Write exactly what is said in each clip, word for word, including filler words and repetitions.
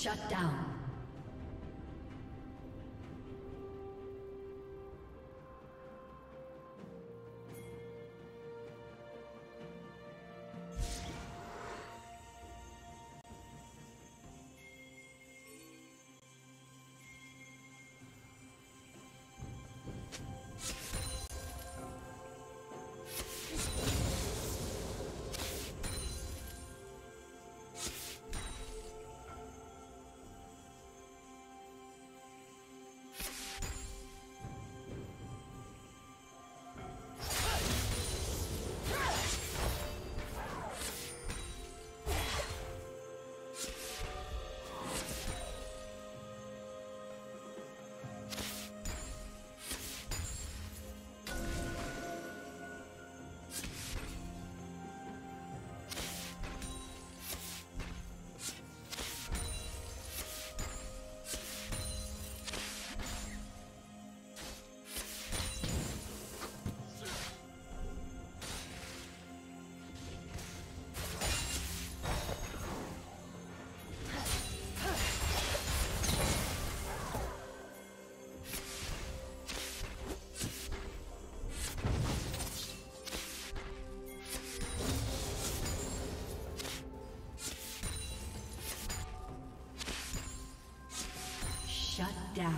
Shut down. Shut down.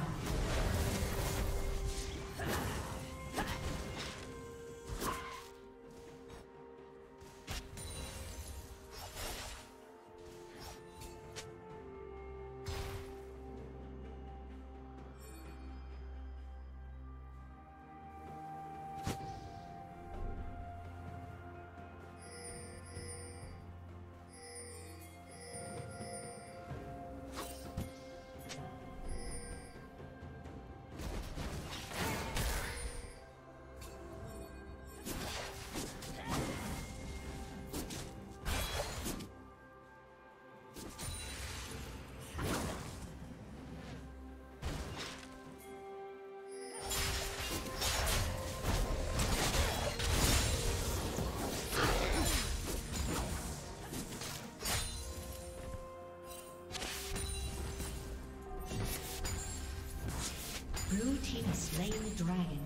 Blue team has slain the dragon.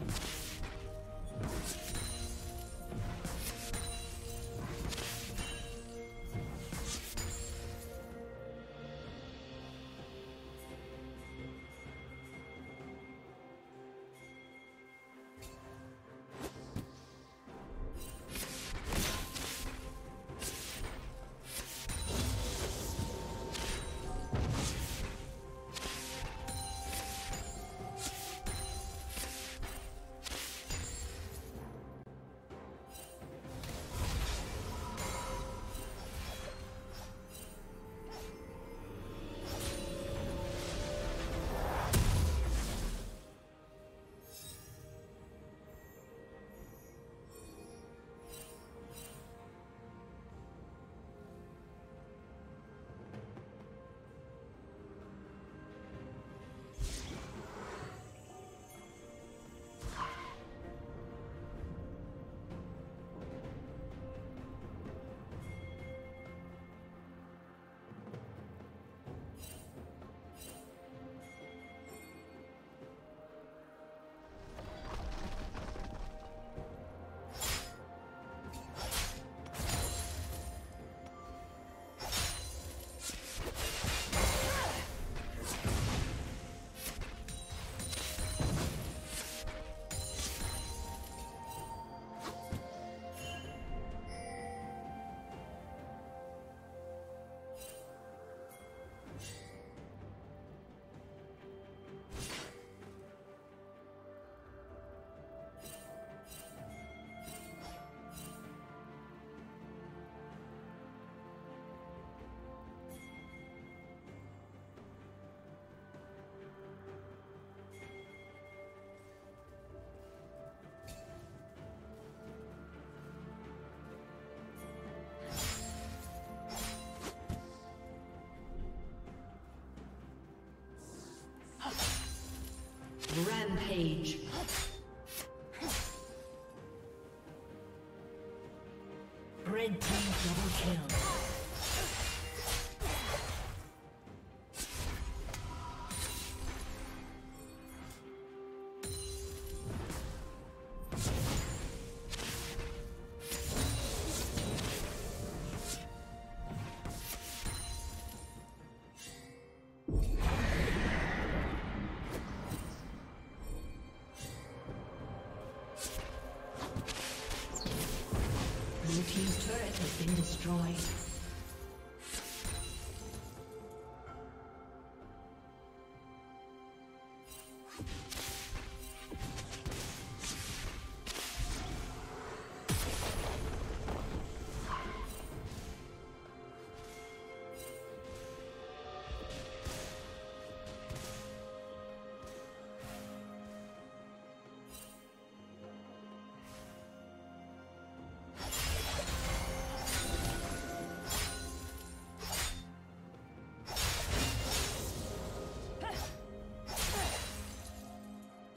Rampage. Red team double kill. Blue team's turret has been destroyed.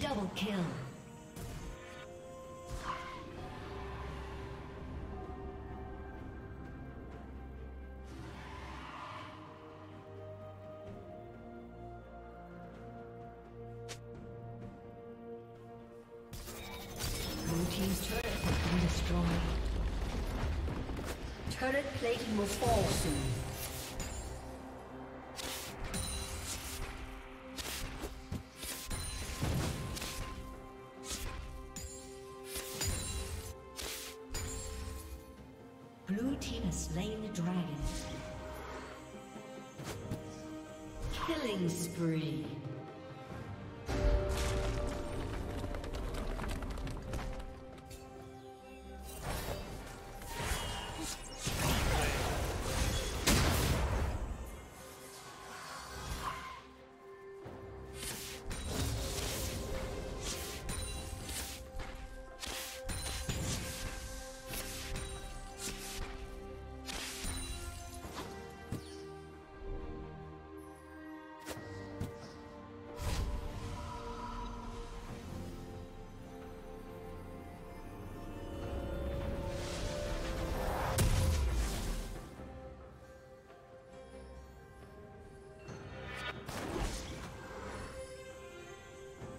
Double kill. Blue team's turret has been destroyed. Turret plating will fall soon. Spree.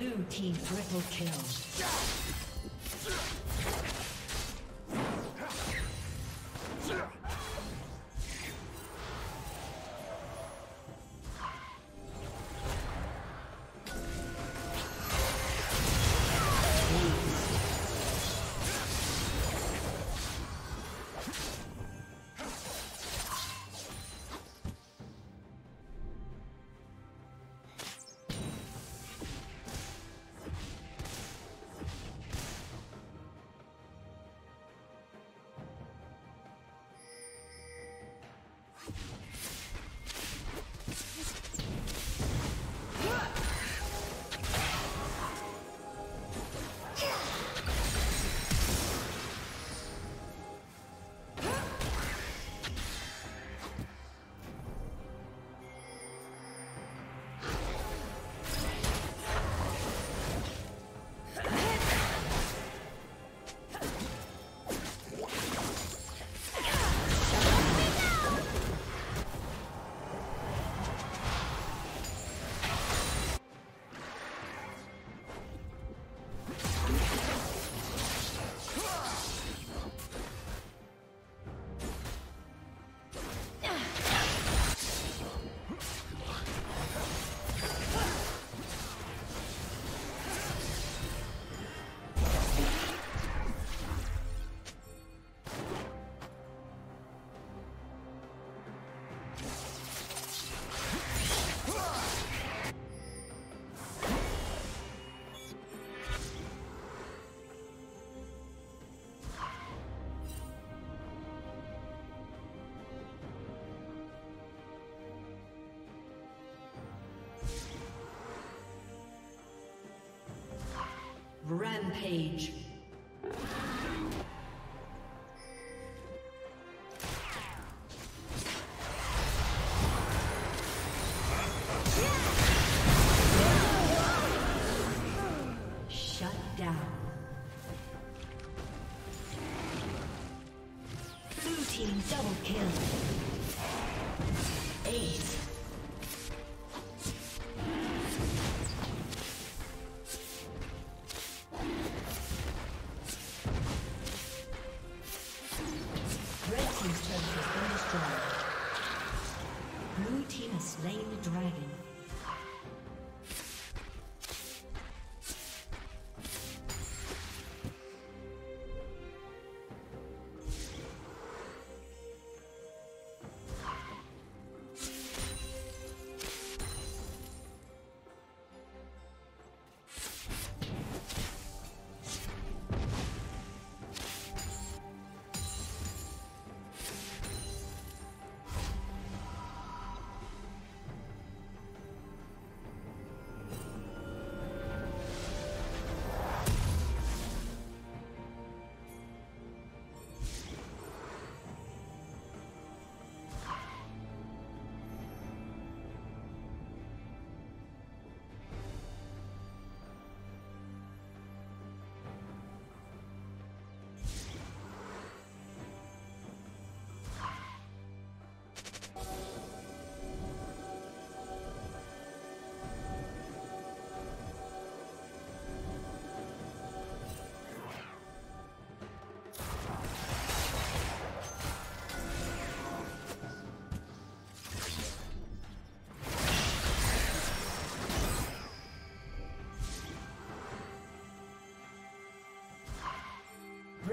Blue team triple kill. Rampage. Shut down. Blue team double kill. Ace.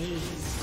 Days.